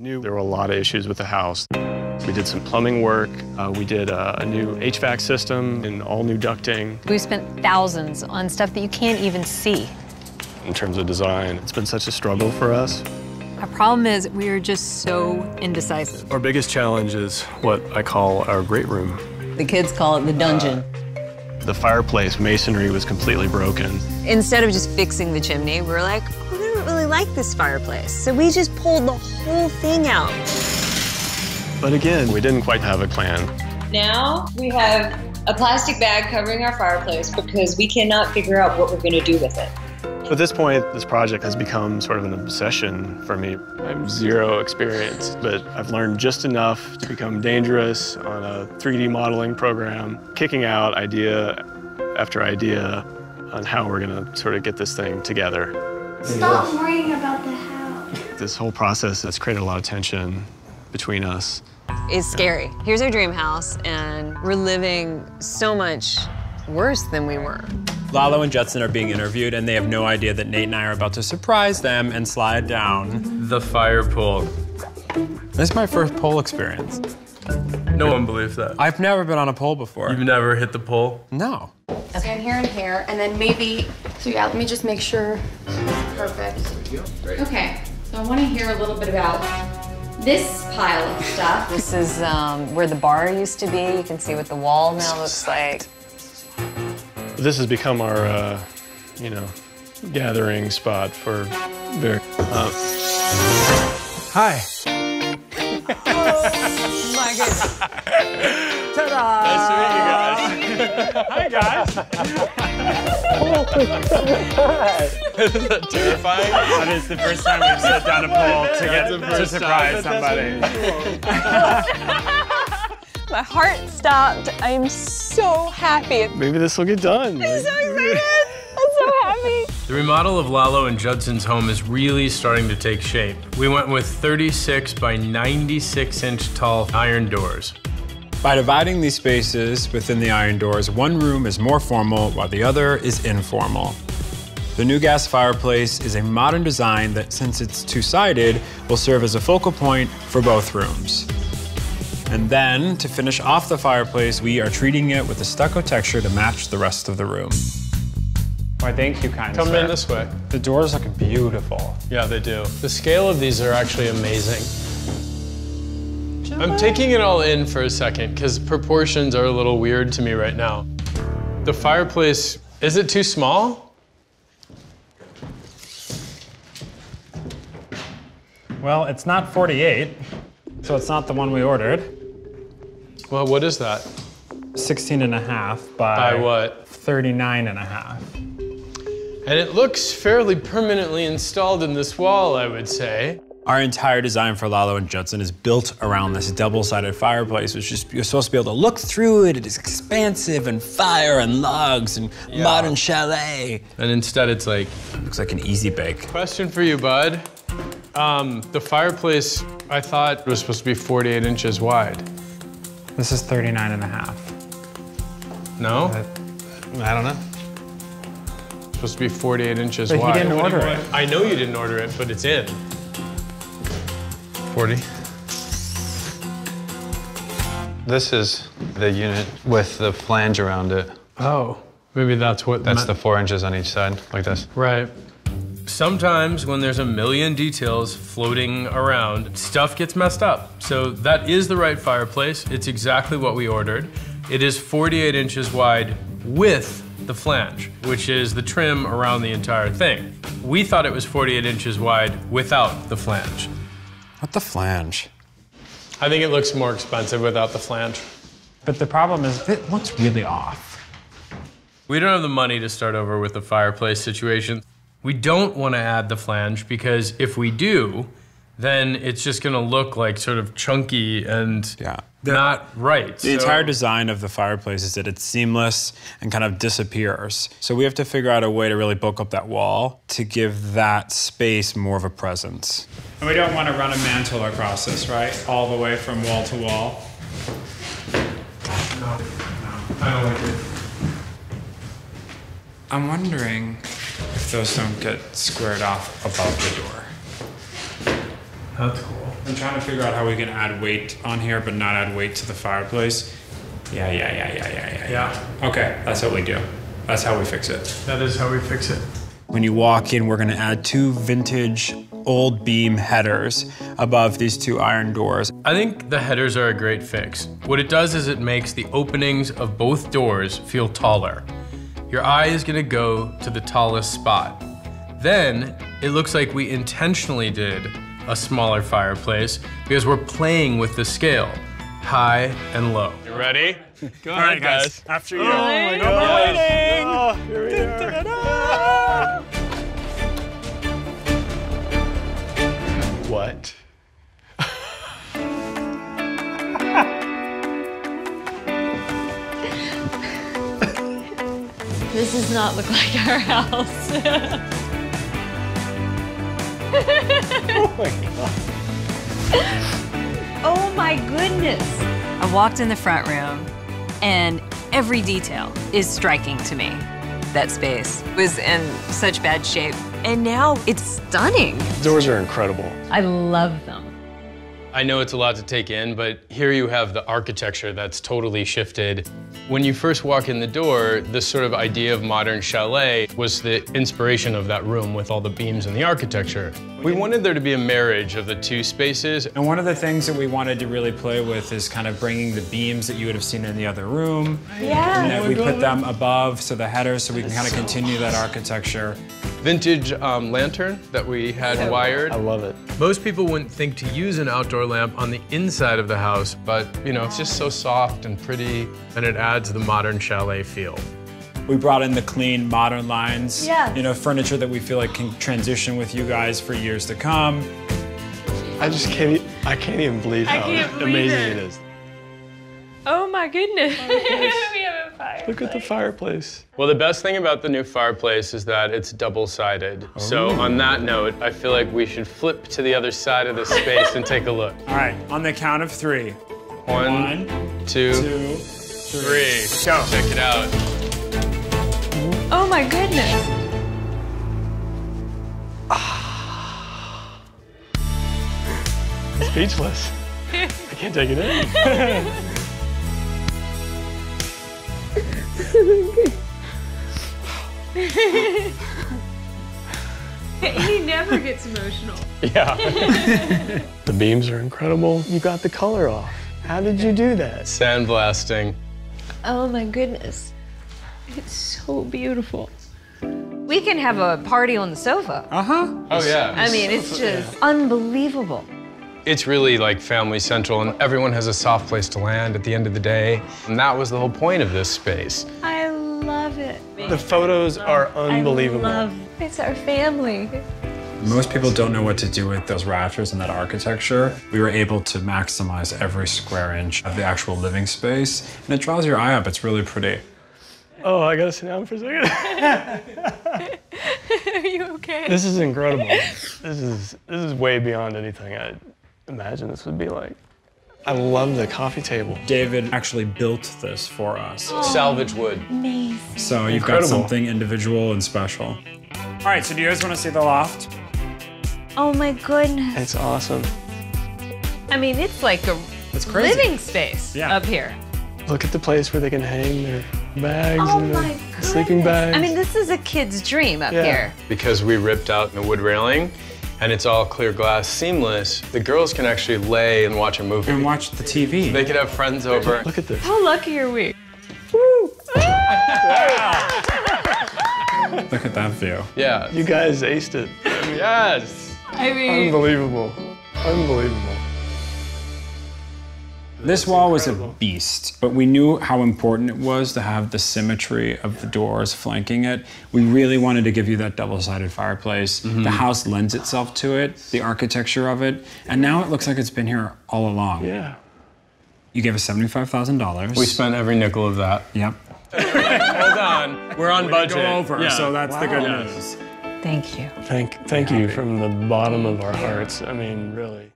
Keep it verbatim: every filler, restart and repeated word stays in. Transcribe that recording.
We knew there were a lot of issues with the house. We did some plumbing work. Uh, we did uh, a new H V A C system and all new ducting. We spent thousands on stuff that you can't even see. In terms of design, it's been such a struggle for us. Our problem is we are just so indecisive. Our biggest challenge is what I call our great room. The kids call it the dungeon. Uh, the fireplace masonry was completely broken. Instead of just fixing the chimney, we're like, oh, we don't really like this fireplace. So we just pulled the whole thing out. But again, we didn't quite have a plan. Now we have a plastic bag covering our fireplace because we cannot figure out what we're going to do with it. At this point, this project has become sort of an obsession for me. I have zero experience, but I've learned just enough to become dangerous on a three D modeling program, kicking out idea after idea on how we're going to sort of get this thing together. Stop worrying about the how. This whole process has created a lot of tension between us. It's scary. Yeah. Here's our dream house, and we're living so much worse than we were. Lalo and Judson are being interviewed, and they have no idea that Nate and I are about to surprise them and slide down the fire pole. This is my first pole experience. No one believes that. I've never been on a pole before. You've never hit the pole? No. Okay, so and here and here, and then maybe, so yeah, let me just make sure. Perfect. Okay, so I want to hear a little bit about this pile of stuff. This is um, where the bar used to be. You can see what the wall now looks like. This has become our, uh, you know, gathering spot for very. Uh... Hi. Oh my goodness. Ta-da! Nice to meet you guys. Hi guys. Isn't that terrifying? That is the first time we've sat down a pole to get to surprise somebody. My heart stopped. I am so happy. Maybe this will get done. I'm so excited. I'm so happy. The remodel of Lalo and Judson's home is really starting to take shape. We went with thirty-six by ninety-six inch tall iron doors. By dividing these spaces within the iron doors, one room is more formal while the other is informal. The new gas fireplace is a modern design that, since it's two-sided, will serve as a focal point for both rooms. And then, to finish off the fireplace, we are treating it with a stucco texture to match the rest of the room. Why, thank you, kind sir. Come in this way. The doors look beautiful. Yeah, they do. The scale of these are actually amazing. I'm taking it all in for a second, because proportions are a little weird to me right now. The fireplace, is it too small? Well, it's not forty-eight, so it's not the one we ordered. Well, what is that? sixteen and a half by, by what? thirty-nine and a half. And it looks fairly permanently installed in this wall, I would say. Our entire design for Lalo and Judson is built around this double-sided fireplace, which is, you're supposed to be able to look through it. It is expansive and fire and logs and yeah. Modern chalet. And instead it's like, it looks like an easy bake. Question for you, bud. Um, the fireplace, I thought, was supposed to be forty-eight inches wide. This is thirty-nine and a half. No? Uh, I don't know. It's supposed to be forty-eight inches but wide. But he didn't order it. I know you didn't order it, but it's in. forty. This is the unit with the flange around it. Oh, maybe that's what... That's the four inches on each side, like this. Right. Sometimes when there's a million details floating around, stuff gets messed up. So that is the right fireplace. It's exactly what we ordered. It is forty-eight inches wide with the flange, which is the trim around the entire thing. We thought it was forty-eight inches wide without the flange. What the flange? I think it looks more expensive without the flange. But the problem is it looks really off. We don't have the money to start over with the fireplace situation. We don't want to add the flange because if we do, then it's just going to look like sort of chunky and yeah. Not right. The so. entire design of the fireplace is that it's seamless and kind of disappears. So we have to figure out a way to really bulk up that wall to give that space more of a presence. And we don't want to run a mantle across this, right? All the way from wall to wall. No, no, I don't like it. I'm wondering if those don't get squared off above the door. That's cool. I'm trying to figure out how we can add weight on here, but not add weight to the fireplace. Yeah, yeah, yeah, yeah, yeah, yeah. Yeah. Okay, that's what we do. That's how we fix it. That is how we fix it. When you walk in, we're gonna add two vintage old beam headers above these two iron doors. I think the headers are a great fix. What it does is it makes the openings of both doors feel taller. Your eye is gonna go to the tallest spot. Then it looks like we intentionally did a smaller fireplace because we're playing with the scale. High and low. You ready? Go ahead, right, guys. guys. After you. Oh, my God. Yes. Oh, here we da, are. Da, da, da. What? This does not look like our house. Oh, my God. Oh my goodness. I walked in the front room and every detail is striking to me. That space was in such bad shape and now it's stunning. Doors are incredible. I love them. I know it's a lot to take in, but here you have the architecture that's totally shifted. When you first walk in the door, this sort of idea of modern chalet was the inspiration of that room with all the beams and the architecture. We wanted there to be a marriage of the two spaces. And one of the things that we wanted to really play with is kind of bringing the beams that you would have seen in the other room. Yeah. And then we put them above, so the headers, so we can kind of continue that architecture. Vintage um, lantern that we had I wired. It. I love it. Most people wouldn't think to use an outdoor lamp on the inside of the house, but you know, it's just so soft and pretty, and it adds the modern chalet feel. We brought in the clean, modern lines. Yeah. You know, furniture that we feel like can transition with you guys for years to come. I just can't. I can't even believe how amazing it. it is. Oh my goodness. We have a fireplace. Look at the fireplace. Well, the best thing about the new fireplace is that it's double-sided. Oh. So on that note, I feel like we should flip to the other side of the space and take a look. All right, on the count of three. One, One two, two, three. three. Go. Check it out. Oh my goodness. Speechless. I can't take it in. He never gets emotional. Yeah. The beams are incredible. You got the color off. How did you do that? Sandblasting. Oh my goodness. It's so beautiful. We can have a party on the sofa. Uh-huh. Oh yeah. I mean, it's just unbelievable. It's really like family central, and everyone has a soft place to land at the end of the day. And that was the whole point of this space. I love it. The photos are unbelievable. I love it. It's our family. Most people don't know what to do with those rafters and that architecture. We were able to maximize every square inch of the actual living space, and it draws your eye up. It's really pretty. Oh, I gotta sit down for a second. Are you okay? This is incredible. This is, this is way beyond anything I imagine this would be like. I love the coffee table. David actually built this for us. Oh, salvage wood. Amazing. So you've Incredible. got something individual and special. All right, so do you guys want to see the loft? Oh my goodness. It's awesome. I mean, it's like a it's crazy. living space yeah. up here. Look at the place where they can hang their bags oh and their sleeping bags. I mean, this is a kid's dream up yeah. here. Because we ripped out the wood railing, and it's all clear glass, seamless, the girls can actually lay and watch a movie. And watch the T V. So they could have friends over. Look at this. How lucky are we? Woo! Look at that view. Yeah. You guys aced it. Yes! I mean... Unbelievable. Unbelievable. This wall was a beast, but we knew how important it was to have the symmetry of the doors flanking it. We really wanted to give you that double-sided fireplace. Mm-hmm. The house lends itself to it, the architecture of it, and now it looks like it's been here all along. Yeah. You gave us seventy-five thousand dollars. We spent every nickel of that. Yep. Hold on. We're on we budget. Go over, yeah. so that's wow. the good news. Thank you. Thank, thank you from the bottom of our hearts. I mean, really.